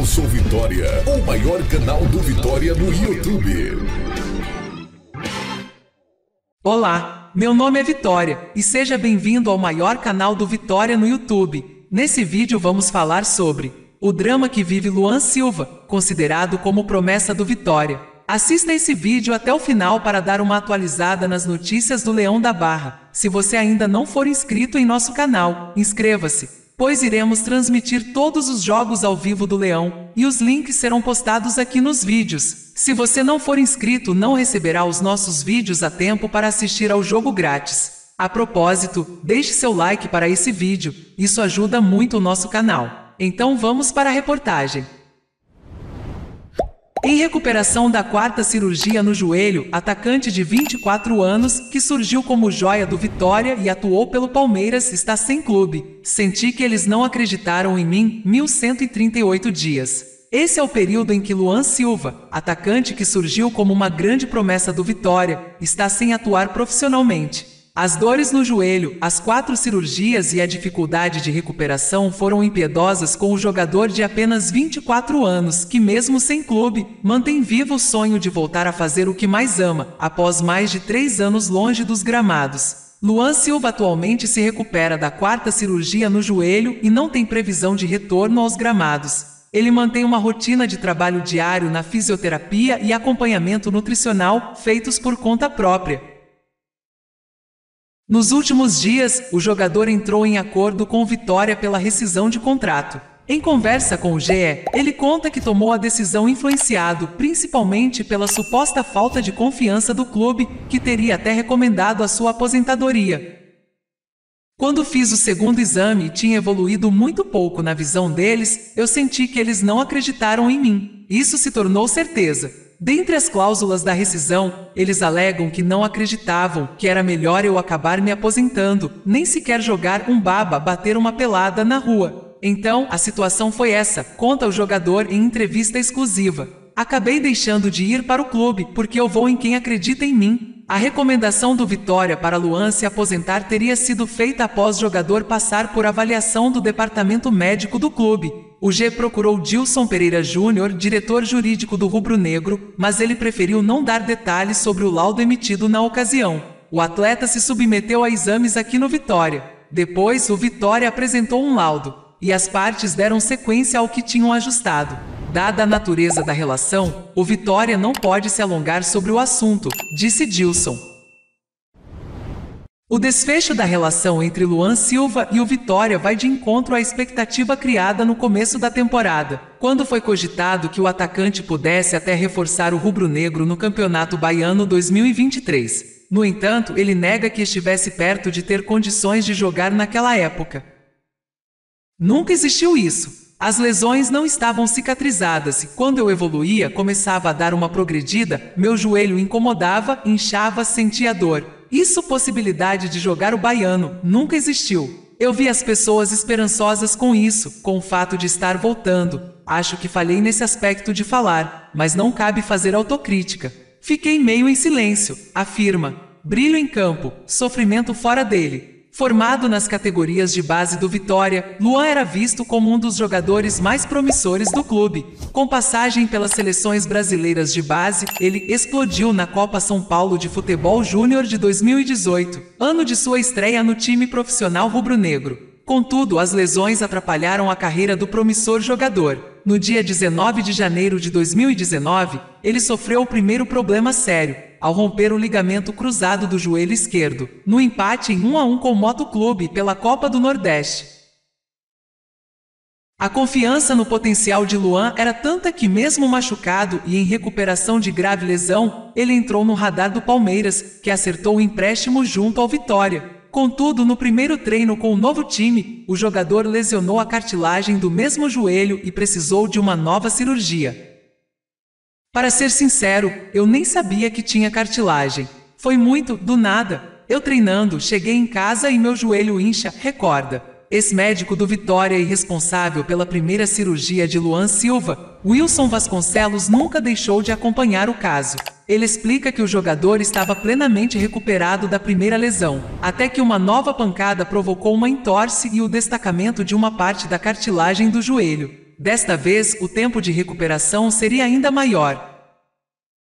Canal Sou Vitória, o maior canal do Vitória no YouTube. Olá, meu nome é Vitória e seja bem-vindo ao maior canal do Vitória no YouTube. Nesse vídeo vamos falar sobre o drama que vive Luan Silva, considerado como promessa do Vitória. Assista esse vídeo até o final para dar uma atualizada nas notícias do Leão da Barra. Se você ainda não for inscrito em nosso canal, inscreva-se, pois iremos transmitir todos os jogos ao vivo do Leão, e os links serão postados aqui nos vídeos. Se você não for inscrito, não receberá os nossos vídeos a tempo para assistir ao jogo grátis. A propósito, deixe seu like para esse vídeo, isso ajuda muito o nosso canal. Então vamos para a reportagem. Em recuperação da quarta cirurgia no joelho, atacante de 24 anos, que surgiu como joia do Vitória e atuou pelo Palmeiras, está sem clube. Senti que eles não acreditaram em mim, 1138 dias. Esse é o período em que Luan Silva, atacante que surgiu como uma grande promessa do Vitória, está sem atuar profissionalmente. As dores no joelho, as 4 cirurgias e a dificuldade de recuperação foram impiedosas com o jogador de apenas 24 anos, que mesmo sem clube, mantém vivo o sonho de voltar a fazer o que mais ama, após mais de 3 anos longe dos gramados. Luan Silva atualmente se recupera da 4ª cirurgia no joelho e não tem previsão de retorno aos gramados. Ele mantém uma rotina de trabalho diário na fisioterapia e acompanhamento nutricional, feitos por conta própria. Nos últimos dias, o jogador entrou em acordo com o Vitória pela rescisão de contrato. Em conversa com o GE, ele conta que tomou a decisão influenciado principalmente pela suposta falta de confiança do clube, que teria até recomendado a sua aposentadoria. Quando fiz o segundo exame e tinha evoluído muito pouco na visão deles, eu senti que eles não acreditaram em mim. Isso se tornou certeza. Dentre as cláusulas da rescisão, eles alegam que não acreditavam que era melhor eu acabar me aposentando, nem sequer jogar um baba, bater uma pelada na rua. Então, a situação foi essa, conta o jogador em entrevista exclusiva. Acabei deixando de ir para o clube, porque eu vou em quem acredita em mim. A recomendação do Vitória para Luan se aposentar teria sido feita após o jogador passar por avaliação do departamento médico do clube. O GE procurou Dilson Pereira Júnior, diretor jurídico do Rubro Negro, mas ele preferiu não dar detalhes sobre o laudo emitido na ocasião. O atleta se submeteu a exames aqui no Vitória. Depois, o Vitória apresentou um laudo, e as partes deram sequência ao que tinham ajustado. Dada a natureza da relação, o Vitória não pode se alongar sobre o assunto, disse Dilson. O desfecho da relação entre Luan Silva e o Vitória vai de encontro à expectativa criada no começo da temporada, quando foi cogitado que o atacante pudesse até reforçar o rubro-negro no Campeonato Baiano 2023. No entanto, ele nega que estivesse perto de ter condições de jogar naquela época. Nunca existiu isso. As lesões não estavam cicatrizadas e quando eu evoluía, começava a dar uma progredida, meu joelho incomodava, inchava, sentia dor. Isso, possibilidade de jogar o Baiano, nunca existiu. Eu vi as pessoas esperançosas com isso, com o fato de estar voltando. Acho que falhei nesse aspecto de falar, mas não cabe fazer autocrítica. Fiquei meio em silêncio, afirma. Brilho em campo, sofrimento fora dele. Formado nas categorias de base do Vitória, Luan era visto como um dos jogadores mais promissores do clube. Com passagem pelas seleções brasileiras de base, ele explodiu na Copa São Paulo de Futebol Júnior de 2018, ano de sua estreia no time profissional rubro-negro. Contudo, as lesões atrapalharam a carreira do promissor jogador. No dia 19 de janeiro de 2019, ele sofreu o primeiro problema sério, ao romper o ligamento cruzado do joelho esquerdo, no empate em 1-1 com o Motoclube pela Copa do Nordeste. A confiança no potencial de Luan era tanta que mesmo machucado e em recuperação de grave lesão, ele entrou no radar do Palmeiras, que acertou o empréstimo junto ao Vitória. Contudo, no primeiro treino com o novo time, o jogador lesionou a cartilagem do mesmo joelho e precisou de uma nova cirurgia. Para ser sincero, eu nem sabia que tinha cartilagem. Foi muito do nada. Eu treinando, cheguei em casa e meu joelho incha, recorda. Ex-médico do Vitória e responsável pela primeira cirurgia de Luan Silva, Wilson Vasconcelos, nunca deixou de acompanhar o caso. Ele explica que o jogador estava plenamente recuperado da primeira lesão, até que uma nova pancada provocou uma entorse e o destacamento de uma parte da cartilagem do joelho. desta vez o tempo de recuperação seria ainda maior.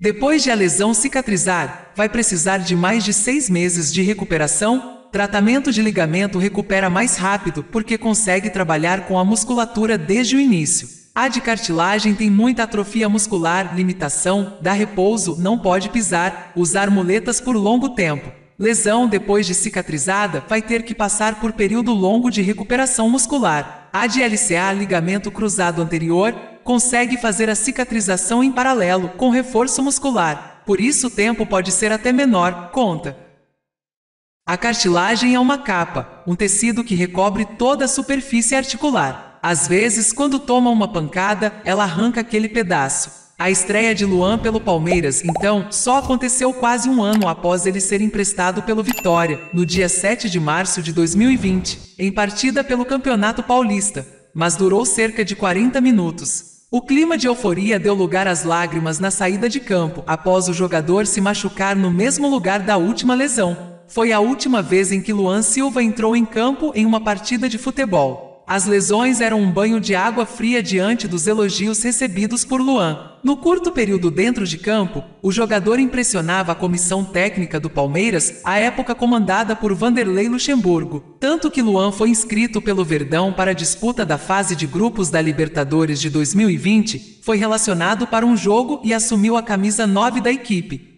Depois de a lesão cicatrizar, vai precisar de mais de 6 meses de recuperação. Tratamento de ligamento recupera mais rápido porque consegue trabalhar com a musculatura desde o início. A de cartilagem tem muita atrofia muscular, limitação, dá repouso, não pode pisar, usar muletas por longo tempo. Lesão depois de cicatrizada vai ter que passar por período longo de recuperação muscular. A de LCA, ligamento cruzado anterior, consegue fazer a cicatrização em paralelo com reforço muscular, por isso o tempo pode ser até menor, conta. A cartilagem é uma capa, um tecido que recobre toda a superfície articular. Às vezes, quando toma uma pancada, ela arranca aquele pedaço. A estreia de Luan pelo Palmeiras, então, só aconteceu quase um ano após ele ser emprestado pelo Vitória, no dia 7 de março de 2020, em partida pelo Campeonato Paulista, mas durou cerca de 40 minutos. O clima de euforia deu lugar às lágrimas na saída de campo, após o jogador se machucar no mesmo lugar da última lesão. Foi a última vez em que Luan Silva entrou em campo em uma partida de futebol. As lesões eram um banho de água fria diante dos elogios recebidos por Luan. No curto período dentro de campo, o jogador impressionava a comissão técnica do Palmeiras, à época comandada por Vanderlei Luxemburgo, tanto que Luan foi inscrito pelo Verdão para a disputa da fase de grupos da Libertadores de 2020, foi relacionado para um jogo e assumiu a camisa 9 da equipe.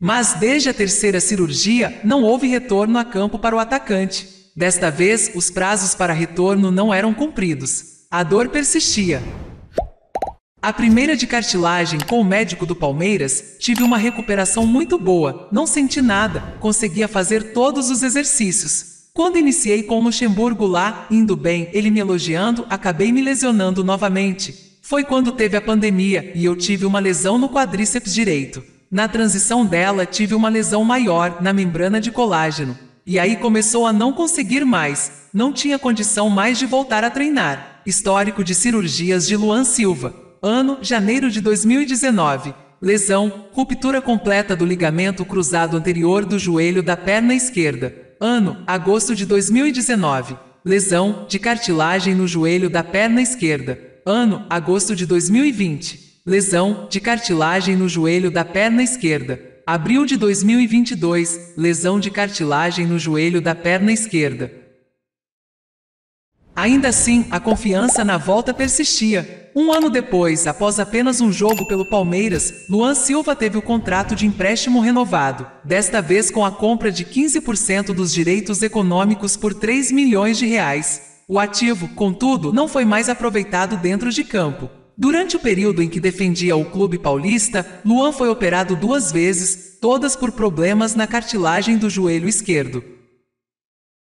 Mas desde a terceira cirurgia, não houve retorno a campo para o atacante. Desta vez, os prazos para retorno não eram cumpridos. A dor persistia. A primeira de cartilagem com o médico do Palmeiras, tive uma recuperação muito boa, não senti nada, conseguia fazer todos os exercícios. Quando iniciei com o Luxemburgo lá, indo bem, ele me elogiando, acabei me lesionando novamente. Foi quando teve a pandemia e eu tive uma lesão no quadríceps direito. Na transição dela tive uma lesão maior na membrana de colágeno. E aí começou a não conseguir mais, não tinha condição mais de voltar a treinar. Histórico de cirurgias de Luan Silva. Ano, janeiro de 2019. Lesão, ruptura completa do ligamento cruzado anterior do joelho da perna esquerda. Ano, agosto de 2019. Lesão, de cartilagem no joelho da perna esquerda. Ano, agosto de 2020. Lesão, de cartilagem no joelho da perna esquerda. Abril de 2022, lesão de cartilagem no joelho da perna esquerda. Ainda assim, a confiança na volta persistia. Um ano depois, após apenas um jogo pelo Palmeiras, Luan Silva teve o contrato de empréstimo renovado, desta vez com a compra de 15% dos direitos econômicos por R$ 3 milhões. O ativo, contudo, não foi mais aproveitado dentro de campo. Durante o período em que defendia o clube paulista, Luan foi operado 2 vezes, todas por problemas na cartilagem do joelho esquerdo.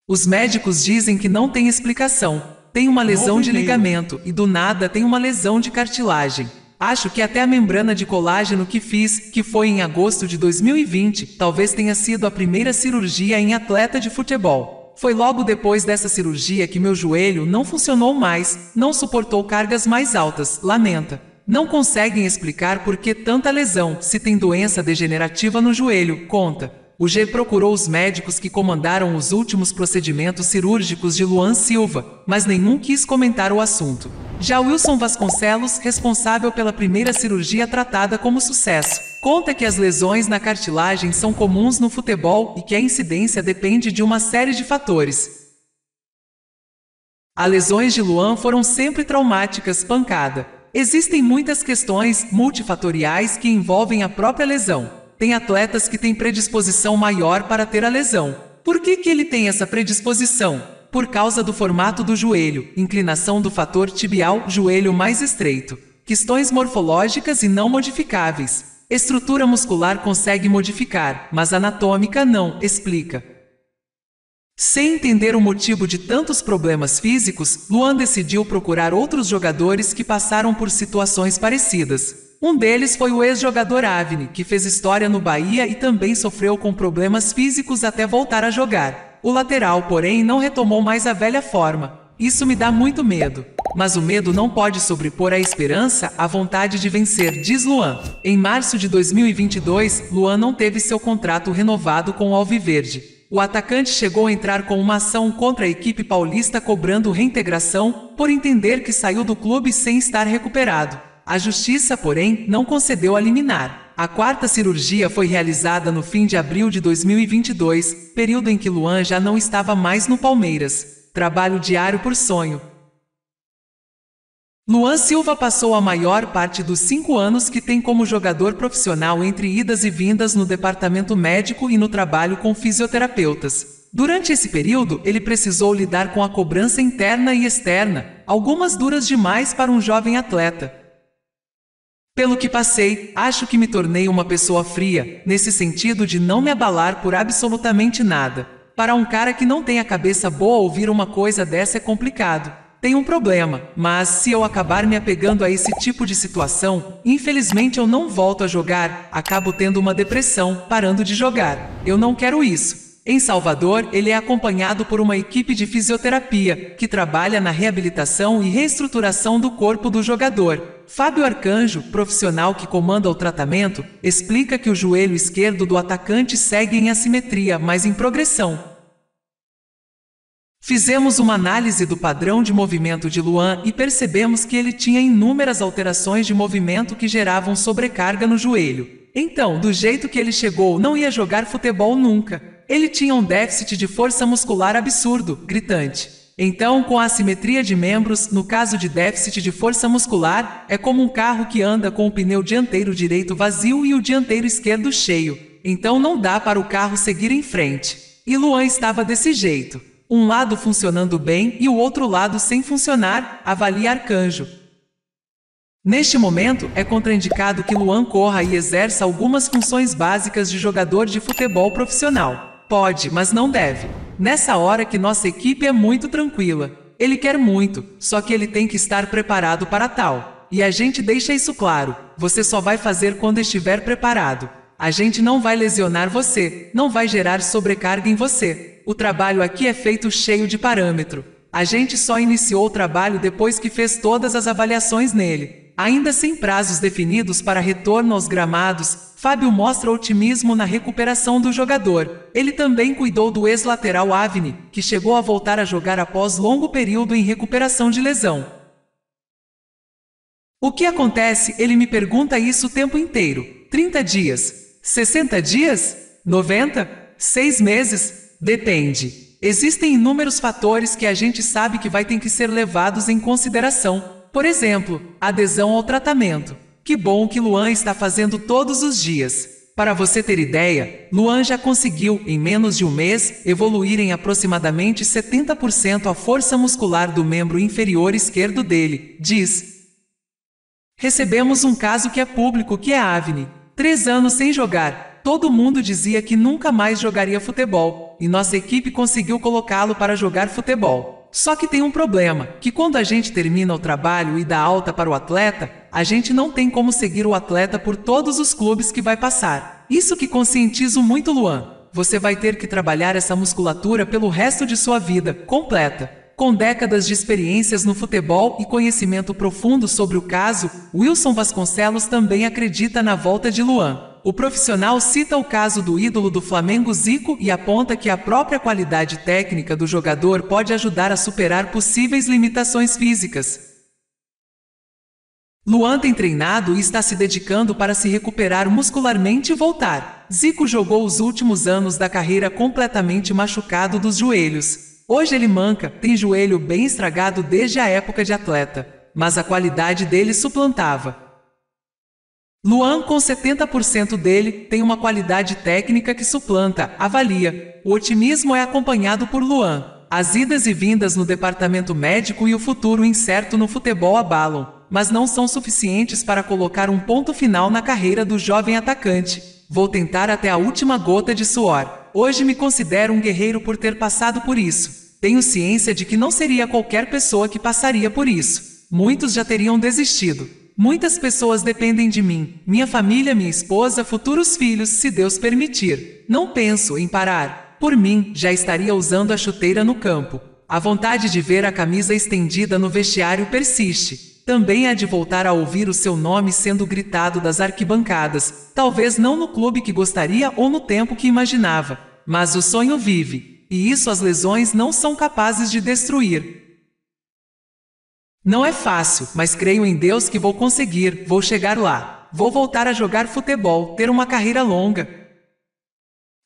Os médicos dizem que não tem explicação. Tem uma lesão de ligamento e do nada tem uma lesão de cartilagem. Acho que até a membrana de colágeno que fiz, que foi em agosto de 2020, talvez tenha sido a primeira cirurgia em atleta de futebol. Foi logo depois dessa cirurgia que meu joelho não funcionou mais, não suportou cargas mais altas, lamenta. Não conseguem explicar por que tanta lesão, se tem doença degenerativa no joelho, conta. O GE procurou os médicos que comandaram os últimos procedimentos cirúrgicos de Luan Silva, mas nenhum quis comentar o assunto. Já Wilson Vasconcelos, responsável pela primeira cirurgia tratada como sucesso, conta que as lesões na cartilagem são comuns no futebol e que a incidência depende de uma série de fatores. As lesões de Luan foram sempre traumáticas, pancada. Existem muitas questões multifatoriais que envolvem a própria lesão. Tem atletas que têm predisposição maior para ter a lesão. Por que ele tem essa predisposição? Por causa do formato do joelho, inclinação do fator tibial, joelho mais estreito. Questões morfológicas e não modificáveis. Estrutura muscular consegue modificar, mas anatômica não, explica. Sem entender o motivo de tantos problemas físicos, Luan decidiu procurar outros jogadores que passaram por situações parecidas. Um deles foi o ex-jogador Avni, que fez história no Bahia e também sofreu com problemas físicos até voltar a jogar. O lateral, porém, não retomou mais a velha forma. Isso me dá muito medo. Mas o medo não pode sobrepor a esperança, a vontade de vencer, diz Luan. Em março de 2022, Luan não teve seu contrato renovado com o Alviverde. o atacante chegou a entrar com uma ação contra a equipe paulista cobrando reintegração, por entender que saiu do clube sem estar recuperado. A justiça, porém, não concedeu a liminar. A quarta cirurgia foi realizada no fim de abril de 2022, período em que Luan já não estava mais no Palmeiras. Trabalho diário por sonho. Luan Silva passou a maior parte dos 5 anos que tem como jogador profissional entre idas e vindas no departamento médico e no trabalho com fisioterapeutas. Durante esse período, ele precisou lidar com a cobrança interna e externa, algumas duras demais para um jovem atleta. Pelo que passei, acho que me tornei uma pessoa fria, nesse sentido de não me abalar por absolutamente nada. Para um cara que não tem a cabeça boa, ouvir uma coisa dessa é complicado. Tem um problema, mas se eu acabar me apegando a esse tipo de situação, infelizmente eu não volto a jogar, acabo tendo uma depressão, parando de jogar. Eu não quero isso. Em Salvador, ele é acompanhado por uma equipe de fisioterapia, que trabalha na reabilitação e reestruturação do corpo do jogador. Fábio Arcanjo, profissional que comanda o tratamento, explica que o joelho esquerdo do atacante segue em assimetria, mas em progressão. Fizemos uma análise do padrão de movimento de Luan e percebemos que ele tinha inúmeras alterações de movimento que geravam sobrecarga no joelho. Então, do jeito que ele chegou, não ia jogar futebol nunca. Ele tinha um déficit de força muscular absurdo, gritante. Então, com a assimetria de membros, no caso de déficit de força muscular, é como um carro que anda com o pneu dianteiro direito vazio e o dianteiro esquerdo cheio. Então não dá para o carro seguir em frente. E Luan estava desse jeito. Um lado funcionando bem e o outro lado sem funcionar, avalia Arcanjo. Neste momento, é contraindicado que Luan corra e exerça algumas funções básicas de jogador de futebol profissional. Pode, mas não deve. Nessa hora que nossa equipe é muito tranquila. Ele quer muito, só que ele tem que estar preparado para tal. E a gente deixa isso claro, você só vai fazer quando estiver preparado. A gente não vai lesionar você, não vai gerar sobrecarga em você. O trabalho aqui é feito cheio de parâmetro. A gente só iniciou o trabalho depois que fez todas as avaliações nele. Ainda sem prazos definidos para retorno aos gramados, Fábio mostra otimismo na recuperação do jogador. Ele também cuidou do ex-lateral Avni, que chegou a voltar a jogar após longo período em recuperação de lesão. O que acontece? Ele me pergunta isso o tempo inteiro. 30 dias? 60 dias? 90? 6 meses? Depende. Existem inúmeros fatores que a gente sabe que vai ter que ser levados em consideração. Por exemplo, adesão ao tratamento. Que bom que Luan está fazendo todos os dias. Para você ter ideia, Luan já conseguiu, em menos de um mês, evoluir em aproximadamente 70% a força muscular do membro inferior esquerdo dele, diz. Recebemos um caso que é público, que é Avni. 3 anos sem jogar. Todo mundo dizia que nunca mais jogaria futebol, e nossa equipe conseguiu colocá-lo para jogar futebol. Só que tem um problema, que quando a gente termina o trabalho e dá alta para o atleta, a gente não tem como seguir o atleta por todos os clubes que vai passar. Isso que conscientizo muito Luan. Você vai ter que trabalhar essa musculatura pelo resto de sua vida, completa. Com décadas de experiências no futebol e conhecimento profundo sobre o caso, Wilson Vasconcelos também acredita na volta de Luan. O profissional cita o caso do ídolo do Flamengo Zico e aponta que a própria qualidade técnica do jogador pode ajudar a superar possíveis limitações físicas. Luan tem treinado e está se dedicando para se recuperar muscularmente e voltar. Zico jogou os últimos anos da carreira completamente machucado dos joelhos. Hoje ele manca, tem joelho bem estragado desde a época de atleta, mas a qualidade dele suplantava. Luan, com 70% dele, tem uma qualidade técnica que suplanta, avalia. O otimismo é acompanhado por Luan. As idas e vindas no departamento médico e o futuro incerto no futebol abalam, mas não são suficientes para colocar um ponto final na carreira do jovem atacante. Vou tentar até a última gota de suor. Hoje me considero um guerreiro por ter passado por isso. Tenho ciência de que não seria qualquer pessoa que passaria por isso. Muitos já teriam desistido. Muitas pessoas dependem de mim, minha família, minha esposa, futuros filhos, se Deus permitir. Não penso em parar. Por mim, já estaria usando a chuteira no campo. A vontade de ver a camisa estendida no vestiário persiste. Também há de voltar a ouvir o seu nome sendo gritado das arquibancadas, talvez não no clube que gostaria ou no tempo que imaginava. mas o sonho vive, e isso as lesões não são capazes de destruir. Não é fácil, mas creio em Deus que vou conseguir, vou chegar lá, vou voltar a jogar futebol, ter uma carreira longa.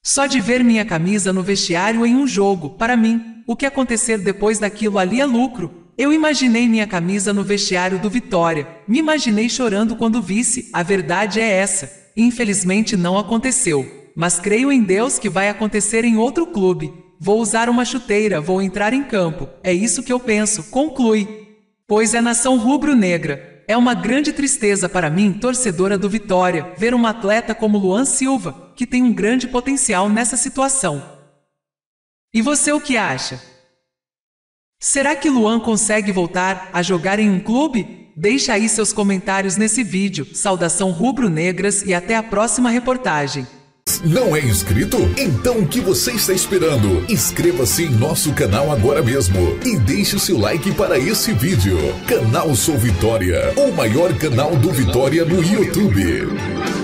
Só de ver minha camisa no vestiário em um jogo, para mim, o que acontecer depois daquilo ali é lucro. Eu imaginei minha camisa no vestiário do Vitória, me imaginei chorando quando visse, a verdade é essa, infelizmente não aconteceu, mas creio em Deus que vai acontecer em outro clube, vou usar uma chuteira, vou entrar em campo, é isso que eu penso, conclui. Pois é nação rubro-negra, é uma grande tristeza para mim, torcedora do Vitória, ver um atleta como Luan Silva, que tem um grande potencial nessa situação. E você o que acha? Será que Luan consegue voltar a jogar em um clube? Deixa aí seus comentários nesse vídeo, saudação rubro-negras e até a próxima reportagem. Não é inscrito? Então o que você está esperando? Inscreva-se em nosso canal agora mesmo e deixe o seu like para esse vídeo. Canal Sou Vitória, o maior canal do Vitória no YouTube.